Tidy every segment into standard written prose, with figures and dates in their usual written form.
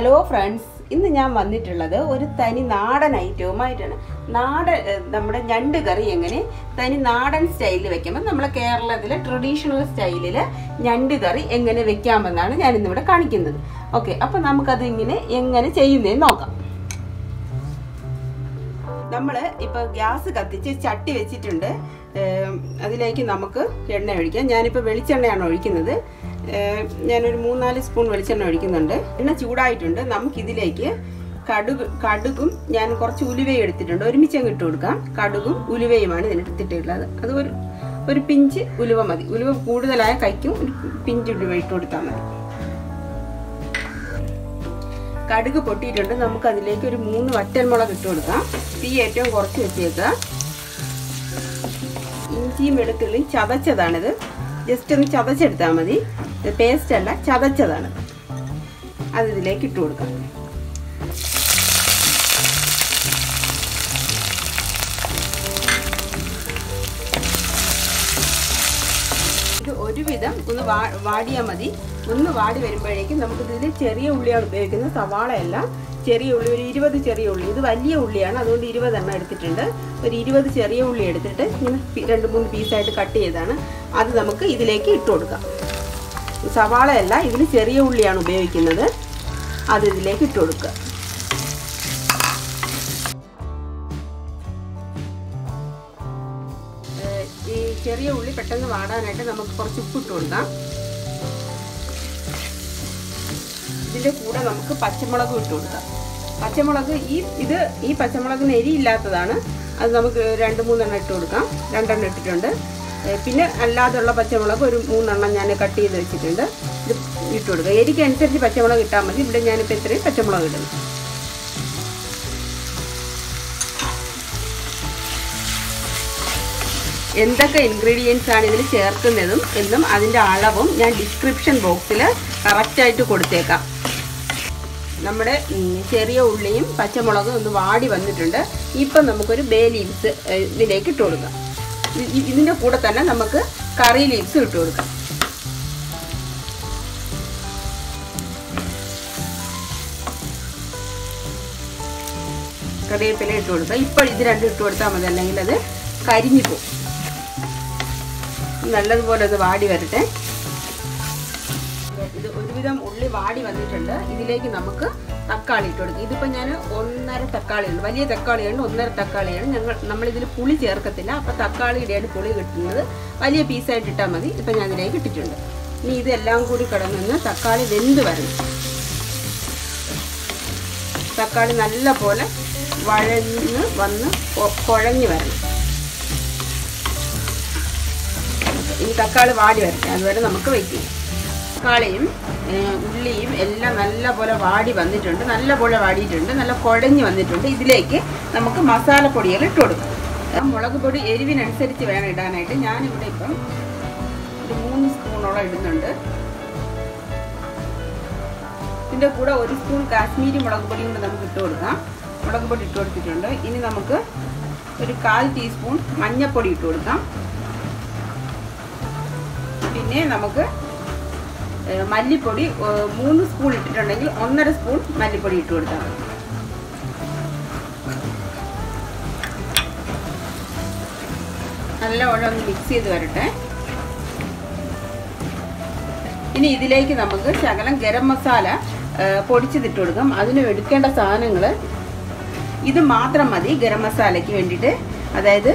Hello friends, ഇന്ന് ഞാൻ വന്നിട്ടുള്ളത് ഒരു തനി നാടൻ ഐറ്റവുമായിട്ടാണ്. നമ്മുടെ ഞണ്ട് കറി എങ്ങനെ തനി നാടൻ സ്റ്റൈലിൽ വെക്കുമ്പോൾ നമ്മുടെ കേരളത്തിലെ ട്രഡീഷണൽ സ്റ്റൈലിൽ ഞണ്ട് കറി എങ്ങനെ വെക്കാമെന്നാണ് ഞാൻ ഇന്നിവിടെ കാണിക്കുന്നത്. ഓക്കെ, അപ്പം നമുക്കത് ഇങ്ങനെ എങ്ങനെ ചെയ്യുന്നതെന്ന് നോക്കാം. നമ്മൾ ഇപ്പോൾ ഗ്യാസ് കത്തിച്ച് ചട്ടി വെച്ചിട്ടുണ്ട്. അതിലേക്ക് നമുക്ക് എണ്ണ ഒഴിക്കാം. ഞാനിപ്പോൾ വെളിച്ചെണ്ണയാണ് ഒഴിക്കുന്നത്. ഞാനൊരു 3-4 സ്പൂൺ വെളിച്ചെണ്ണ ഒഴിക്കുന്നുണ്ട്. എണ്ണ ചൂടായിട്ടുണ്ട്. നമുക്കിതിലേക്ക് കടുകും ഞാൻ കുറച്ച് ഉലുവയും എടുത്തിട്ടുണ്ട്. ഒരുമിച്ചങ്ങ് ഇട്ട് കൊടുക്കാം. കടുകും ഉലുവയുമാണ് ഇതിനെടുത്തിട്ടുള്ളത്. അത് ഒരു പിഞ്ച് ഉലുവ മതി. ഉലുവ കൂടുതലായ കൈക്കും ഒരു പിഞ്ച് ഉലുവ ഇട്ട് കൊടുത്താൽ മതി. കടുക് പൊട്ടിയിട്ടുണ്ട്. നമുക്കതിലേക്ക് ഒരു 3 വറ്റൽമുളക് ഇട്ട് കൊടുക്കാം. തീ ഏറ്റവും കുറച്ച് വെച്ചേക്കാം. ഇഞ്ചിയും വെളുത്തുള്ളിയും ചതച്ചതാണിത്. ജസ്റ്റ് ഒന്ന് ചതച്ചെടുത്താൽ മതി. പേസ്റ്റ് അല്ല, ചതച്ചതാണ്. അതിലേക്ക് ഇട്ട് കൊടുക്കാം. ഇത് ഒരുവിധം ഒന്ന് വാടിയാൽ മതി. ഒന്ന് വാടി വരുമ്പോഴേക്കും നമുക്കിതിൽ ചെറിയ ഉള്ളിയാണ് ഉപയോഗിക്കുന്നത്. സവാളയെല്ലാം ചെറിയ ഉള്ളി, ഒരു 20 ചെറിയ ഉള്ളി. ഇത് വലിയ ഉള്ളിയാണ്, അതുകൊണ്ട് 20 എണ്ണം എടുത്തിട്ടുണ്ട്. ഒരു 20 ചെറിയ ഉള്ളി എടുത്തിട്ട് ഇങ്ങനെ 2-3 പീസായിട്ട് കട്ട് ചെയ്താണ്. അത് നമുക്ക് ഇതിലേക്ക് ഇട്ട് കൊടുക്കാം. സവാളയല്ല, ഇതിന് ചെറിയ ഉള്ളിയാണ് ഉപയോഗിക്കുന്നത്. അത് ഇതിലേക്ക് ഇട്ട് കൊടുക്കുക. ഈ ചെറിയ ഉള്ളി പെട്ടെന്ന് വാടാനായിട്ട് നമുക്ക് കുറച്ച് ഉപ്പ് ഇട്ട് കൊടുക്കാം. ഇതിൻ്റെ കൂടെ നമുക്ക് പച്ചമുളകും ഇട്ട് കൊടുക്കാം. പച്ചമുളക് ഈ പച്ചമുളകിന് എരിയില്ലാത്തതാണ്. അത് നമുക്ക് 2-3 എണ്ണം ഇട്ട് കൊടുക്കാം. 2 എണ്ണം ഇട്ടിട്ടുണ്ട്. പിന്നെ അല്ലാതുള്ള പച്ചമുളക് ഒരു 3 എണ്ണം ഞാൻ കട്ട് ചെയ്ത് വെച്ചിട്ടുണ്ട്. ഇത് ഇട്ട് കൊടുക്കുക. എരിക്കനുസരിച്ച് പച്ചമുളക് ഇട്ടാൽ മതി. ഇവിടെ ഞാനിപ്പോൾ ഇത്രയും പച്ചമുളക് ഇടുന്നു. എന്തൊക്കെ ഇൻഗ്രീഡിയൻസ് ആണ് ഇതിൽ ചേർക്കുന്നതും എന്നും അതിൻ്റെ അളവും ഞാൻ ഡിസ്ക്രിപ്ഷൻ ബോക്സിൽ കറക്റ്റായിട്ട് കൊടുത്തേക്കാം. നമ്മുടെ ചെറിയ ഉള്ളിയും പച്ചമുളകും ഒന്ന് വാടി വന്നിട്ടുണ്ട്. ഇപ്പം നമുക്കൊരു ബേ ലീവ്സ് ഇതിലേക്ക് ഇട്ട് കൊടുക്കാം. ഇതിൻ്റെ കൂടെ തന്നെ നമുക്ക് കറി ലീവ്സ് ഇട്ട് കൊടുക്കാം. കറിവേപ്പില ഇട്ട് കൊടുക്കാം. ഇപ്പോൾ ഇത് രണ്ടും ഇട്ട് കൊടുത്താൽ മതി, അല്ലെങ്കിൽ അത് കരിഞ്ഞു പോകും. നല്ലതുപോലെ ഒന്ന് വാടി വരട്ടെ. ഇത് ഒരുവിധം ഉള്ളി വാടി വന്നിട്ടുണ്ട്. ഇതിലേക്ക് നമുക്ക് തക്കാളി ഇട്ട് കൊടുക്കുക. ഇതിപ്പോൾ ഞാൻ 1.5 തക്കാളിയുണ്ട്. വലിയ തക്കാളിയാണ്, 1.5 തക്കാളിയാണ്. നമ്മളിതിൽ പുളി ചേർക്കത്തില്ല. അപ്പോൾ തക്കാളിയുടെയാണ് പുളി കിട്ടുന്നത്. വലിയ പീസായിട്ട് ഇട്ടാൽ മതി. ഇപ്പം ഞാൻ ഇതിലേക്ക് ഇട്ടിട്ടുണ്ട്. ഇനി ഇതെല്ലാം കൂടി കിടന്ന് തക്കാളി വെന്ത് വരണം. തക്കാളി നല്ല പോലെ വഴന്ന് വന്ന് കുഴഞ്ഞ് വരണം. ഇനി തക്കാളി വാടി വരട്ടെ. അതുവരെ നമുക്ക് വെയിറ്റ് ചെയ്യാം. തക്കാളിയും ഉള്ളിയും എല്ലാം നല്ലപോലെ വാടി വന്നിട്ടുണ്ട്. നല്ലപോലെ വാടിയിട്ടുണ്ട്. നല്ല കുഴഞ്ഞ് വന്നിട്ടുണ്ട്. ഇതിലേക്ക് നമുക്ക് മസാലപ്പൊടികൾ ഇട്ട് കൊടുക്കാം. മുളക് പൊടി എരിവിനനുസരിച്ച് വേണം ഇടാനായിട്ട്. ഞാനിവിടെ ഇപ്പം ഒരു 3 സ്പൂണോളം ഇടുന്നുണ്ട്. ഇതിൻ്റെ കൂടെ 1 സ്പൂൺ കാശ്മീരി മുളക് പൊടി കൊണ്ട് നമുക്ക് ഇട്ട് കൊടുക്കാം. മുളക് പൊടി ഇട്ട് കൊടുത്തിട്ടുണ്ട്. ഇനി നമുക്ക് ഒരു 1/4 ടീസ്പൂൺ മഞ്ഞൾപ്പൊടി ഇട്ട് കൊടുക്കാം. പിന്നെ നമുക്ക് മല്ലിപ്പൊടി 3 സ്പൂൺ ഇട്ടിട്ടുണ്ടെങ്കിൽ 1.5 സ്പൂൺ മല്ലിപ്പൊടി ഇട്ട് കൊടുത്താൽ മതി. നല്ലപോലെ ഒന്ന് മിക്സ് ചെയ്ത് വരട്ടെ. ഇനി ഇതിലേക്ക് നമുക്ക് ശകലം ഗരം മസാല പൊടിച്ചിട്ട് കൊടുക്കാം. അതിന് എടുക്കേണ്ട സാധനങ്ങൾ ഇത് മാത്രം മതി ഗരം മസാലയ്ക്ക് വേണ്ടിയിട്ട്. അതായത്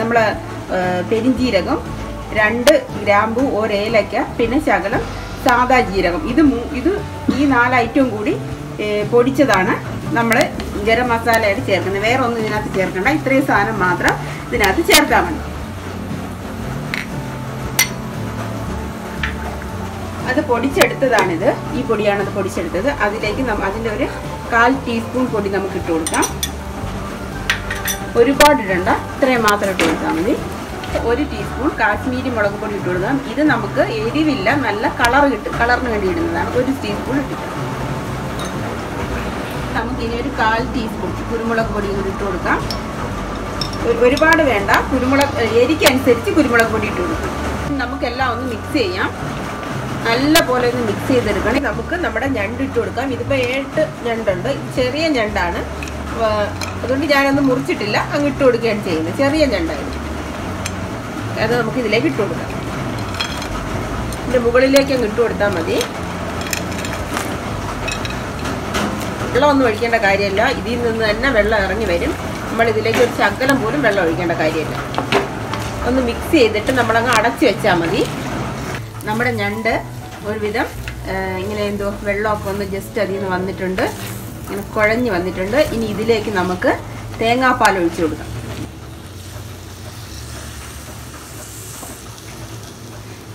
നമ്മൾ പെരിഞ്ചീരകം, 2 ഗ്രാമ്പു, 1 ഏലക്ക, പിന്നെ ശകലം സാദാ ജീരകം. ഈ 4 ഐറ്റവും കൂടി പൊടിച്ചതാണ് നമ്മൾ ഗരം മസാലയായിട്ട് ചേർക്കുന്നത്. വേറെ ഒന്നും ഇതിനകത്ത് ചേർക്കണ്ട. ഇത്രയും സാധനം മാത്രം ഇതിനകത്ത് ചേർക്കാൻ വേണ്ടി. അത് പൊടിച്ചെടുത്തതാണിത്. ഈ പൊടിയാണത് പൊടിച്ചെടുത്തത്. അതിലേക്ക് അതിൻ്റെ ഒരു 1/4 ടീസ്പൂൺ പൊടി നമുക്ക് ഇട്ട് കൊടുക്കാം. ഒരുപാട് ഇടണ്ട, ഇത്രയും മാത്രം ഇട്ട് കൊടുത്താൽ മതി. 1 ടീസ്പൂൺ കാശ്മീരി മുളക് പൊടി ഇട്ട് കൊടുക്കാം. ഇത് നമുക്ക് എരിവില്ല, നല്ല കളർ കിട്ടും. കളറിന് വേണ്ടി ഇടുന്നതാണ്. 1 ടീസ്പൂൺ ഇട്ടിട്ട് നമുക്കിനി ഒരു 1/4 ടീസ്പൂൺ കുരുമുളക് പൊടി കൂടി ഇട്ട് കൊടുക്കാം. ഒരുപാട് വേണ്ട. എരിക്കനുസരിച്ച് കുരുമുളക് പൊടി ഇട്ട് കൊടുക്കാം. നമുക്കെല്ലാം ഒന്ന് മിക്സ് ചെയ്യാം. നല്ലപോലെ ഒന്ന് മിക്സ് ചെയ്തെടുക്കണം. നമുക്ക് നമ്മുടെ ഞണ്ട് ഇട്ട് കൊടുക്കാം. ഇതിപ്പോൾ 8 ഞണ്ടുണ്ട്, ചെറിയ ഞണ്ടാണ്, അതുകൊണ്ട് ഞാനൊന്ന് മുറിച്ചിട്ടില്ല, അങ്ങ് ഇട്ട് കൊടുക്കുകയാണ് ചെയ്യുന്നത്. ചെറിയ ഞണ്ടായിരുന്നു, അത് നമുക്ക് ഇതിലേക്ക് ഇട്ട് കൊടുക്കാം. ഇതിൻ്റെ മുകളിലേക്ക് അങ്ങ് ഇട്ട് കൊടുത്താൽ മതി. വെള്ളമൊന്നും ഒഴിക്കേണ്ട കാര്യമില്ല, ഇതിൽ നിന്ന് തന്നെ വെള്ളം ഇറങ്ങി വരും. നമ്മളിതിലേക്ക് ഒരു ശകലം പോലും വെള്ളം ഒഴിക്കേണ്ട കാര്യമില്ല. ഒന്ന് മിക്സ് ചെയ്തിട്ട് നമ്മളങ്ങ് അടച്ചു വെച്ചാൽ മതി. നമ്മുടെ ഞണ്ട് ഒരുവിധം ഇങ്ങനെ എന്തോ വെള്ളമൊക്കെ ഒന്ന് ജസ്റ്റ് അതിൽ നിന്ന് വന്നിട്ടുണ്ട്, ഇങ്ങനെ കുഴഞ്ഞ് വന്നിട്ടുണ്ട്. ഇനി ഇതിലേക്ക് നമുക്ക് തേങ്ങാപ്പാൽ ഒഴിച്ചു കൊടുക്കാം.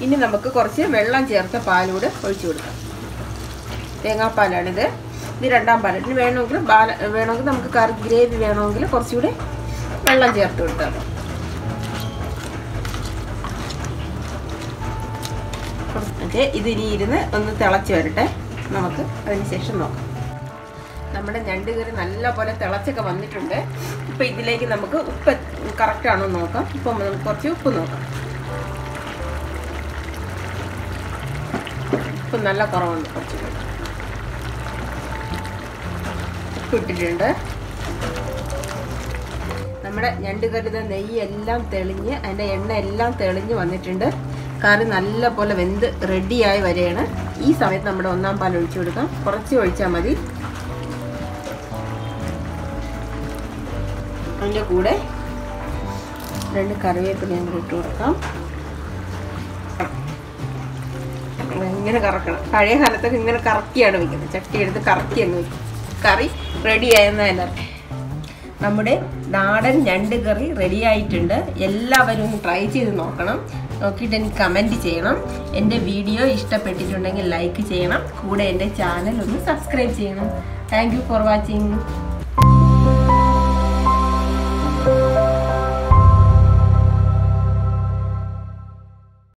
ഇനി നമുക്ക് കുറച്ച് വെള്ളം ചേർത്ത പാലൂടെ ഒഴിച്ചു കൊടുക്കാം. തേങ്ങാപ്പാലാണിത്, ഇത് രണ്ടാം പാലാണ്. ഇനി വേണമെങ്കിൽ നമുക്ക് കറി ഗ്രേവി വേണമെങ്കിൽ കുറച്ചുകൂടി വെള്ളം ചേർത്ത് കൊടുക്കാം. ഓക്കെ, ഇതിനി ഇരുന്ന് ഒന്ന് തിളച്ച് വരട്ടെ, നമുക്ക് അതിന് ശേഷം നോക്കാം. നമ്മുടെ ഞണ്ട് കറി നല്ലപോലെ തിളച്ചൊക്കെ വന്നിട്ടുണ്ട്. ഇപ്പം ഇതിലേക്ക് നമുക്ക് ഉപ്പ് കറക്റ്റാണോ നോക്കാം. ഇപ്പം നമുക്ക് കുറച്ച് ഉപ്പ് നോക്കാം. ഉപ്പ് നല്ല കുറവുണ്ട്, കുറച്ച് ഉപ്പ് ഇട്ടിട്ടുണ്ട്. നമ്മുടെ ഞണ്ട് കറിയുടെ നെയ്യെല്ലാം തെളിഞ്ഞ് അതിൻ്റെ എണ്ണയെല്ലാം തെളിഞ്ഞ് വന്നിട്ടുണ്ട്. കറി നല്ല പോലെ വെന്ത് റെഡിയായി വരികയാണ്. ഈ സമയത്ത് നമ്മുടെ ഒന്നാം പാൽ ഒഴിച്ചു കൊടുക്കാം. കുറച്ച് ഒഴിച്ചാൽ മതി. അതിൻ്റെ കൂടെ 2 കറിവേപ്പില ഞങ്ങൾ ഇട്ട് കൊടുക്കാം. ഇങ്ങനെ കറക്കണം. പഴയ കാലത്തൊക്കെ ഇങ്ങനെ കറക്കിയാണ് വയ്ക്കുന്നത്, ചട്ടി എടുത്ത് കറക്കി എന്ന് വയ്ക്കും. കറി റെഡിയായെന്നല്ല, നമ്മുടെ നാടൻ ഞണ്ട് കറി റെഡിയായിട്ടുണ്ട്. എല്ലാവരും ഒന്ന് ട്രൈ ചെയ്ത് നോക്കണം. നോക്കിയിട്ട് എനിക്ക് കമൻറ്റ് ചെയ്യണം. എൻ്റെ വീഡിയോ ഇഷ്ടപ്പെട്ടിട്ടുണ്ടെങ്കിൽ ലൈക്ക് ചെയ്യണം. കൂടെ എൻ്റെ ചാനൽ ഒന്ന് സബ്സ്ക്രൈബ് ചെയ്യണം. Thank you for watching.